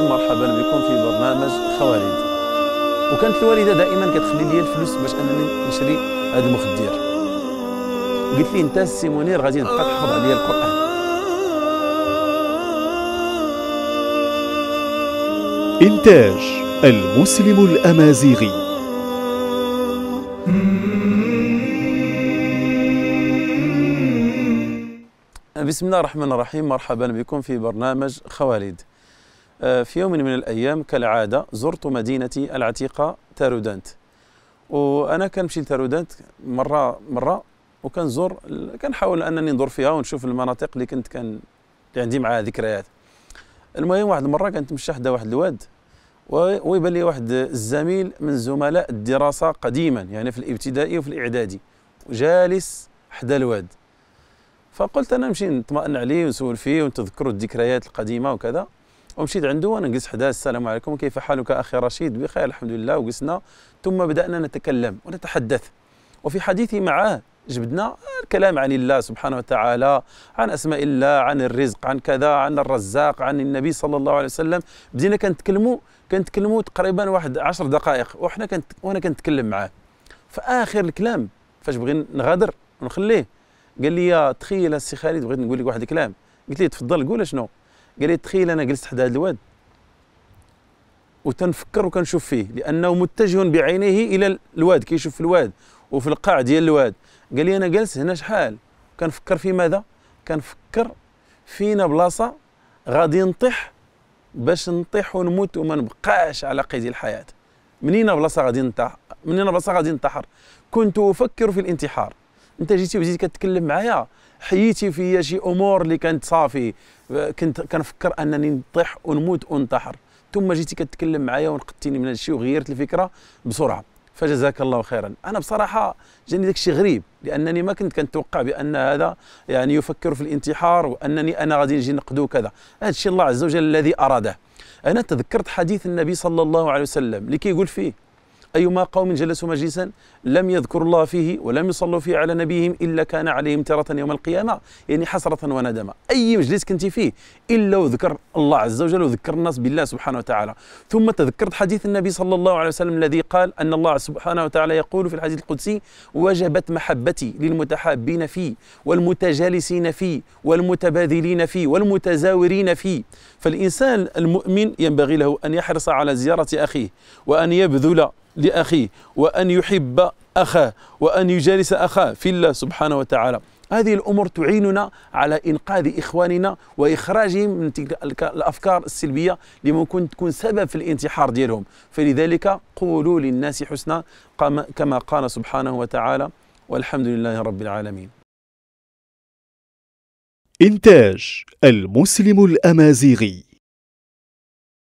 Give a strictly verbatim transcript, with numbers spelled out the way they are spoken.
مرحبا بكم في برنامج خوالد. وكانت الوالده دائما كتخلي لي الفلوس باش انني نشري هذا المخدير. قلت لي انت السي منير غادي نبقى تحفظ عليا القران. إنتاج المسلم الأمازيغي. بسم الله الرحمن الرحيم. مرحبا بكم في برنامج خوالد. في يوم من الأيام كالعادة زرت مدينتي العتيقة تارودانت. وأنا كنمشي لتارودانت مرة مرة وكنزور، كنحاول أنني ندور فيها ونشوف المناطق اللي كنت كان اللي عندي معها ذكريات. المهم واحد المرة كنت مشى حدا واحد الواد ويبان لي واحد الزميل من زملاء الدراسة قديما، يعني في الابتدائي وفي الإعدادي، جالس حدا الواد. فقلت انا نمشي نطمئن عليه ونسول فيه ونتذكروا الذكريات القديمه وكذا. ومشيت عنده وانا نجلس حداه. السلام عليكم، كيف حالك اخي رشيد؟ بخير الحمد لله. وجلسنا ثم بدانا نتكلم ونتحدث، وفي حديثي معه جبدنا الكلام عن الله سبحانه وتعالى، عن اسماء الله، عن الرزق، عن كذا، عن الرزاق، عن النبي صلى الله عليه وسلم. بدينا كنتكلموا كنتكلموا تقريبا واحد عشر دقائق وحنا كنت وانا كنتكلم معاه. فاخر الكلام فاش بغي نغادر ونخليه، قال لي يا تخيل السي خالد بغيت نقول لك واحد الكلام. قلت لي تفضل قول شنو. قال لي تخيل انا جلست حدا هذا الواد وتنفكر وكنشوف فيه، لانه متجه بعينيه الى الواد، كيشوف الواد وفي القاع ديال الواد. قال لي انا جالس هنا شحال كنفكر في ماذا؟ كنفكر فينا بلاصه غادي نطيح باش نطيح ونموت وما نبقاش على قيد الحياه. منين بلاصه غادي نطيح؟ منين بلاصه غادي ننتحر؟ كنت افكر في الانتحار. انت جيتي وزيدي كتكلم معايا، حييتي فيا شي امور اللي كانت صافي، كنت كنفكر انني نطيح ونموت وننتحر، ثم جيتي كتكلم معايا ونقدتيني من هذا الشيء وغيرت الفكره بسرعه، فجزاك الله خيرا. انا بصراحه جاني داك الشيء غريب، لانني ما كنت كنتوقع بان هذا يعني يفكر في الانتحار وانني انا غادي نجي نقدو كذا. هذا الشيء الله عز وجل الذي اراده. انا تذكرت حديث النبي صلى الله عليه وسلم اللي كيقول فيه: أيما قوم جلسوا مجلسا لم يذكروا الله فيه ولم يصلوا فيه على نبيهم إلا كان عليهم تارة يوم القيامة، يعني حسرة وندما. أي مجلس كنت فيه إلا وذكر الله عز وجل وذكر الناس بالله سبحانه وتعالى. ثم تذكرت حديث النبي صلى الله عليه وسلم الذي قال أن الله سبحانه وتعالى يقول في الحديث القدسي: وجبت محبتي للمتحابين فيه والمتجالسين فيه والمتباذلين فيه والمتزاورين فيه. فالإنسان المؤمن ينبغي له أن يحرص على زيارة أخيه، وأن يبذل لأخيه، وأن يحب أخاه، وأن يجالس أخاه في الله سبحانه وتعالى. هذه الأمور تعيننا على إنقاذ إخواننا وإخراجهم من تلك الأفكار السلبية اللي ممكن تكون سبب في الانتحار ديالهم. فلذلك قولوا للناس حسنا كما قال سبحانه وتعالى. والحمد لله رب العالمين. إنتاج المسلم الأمازيغي.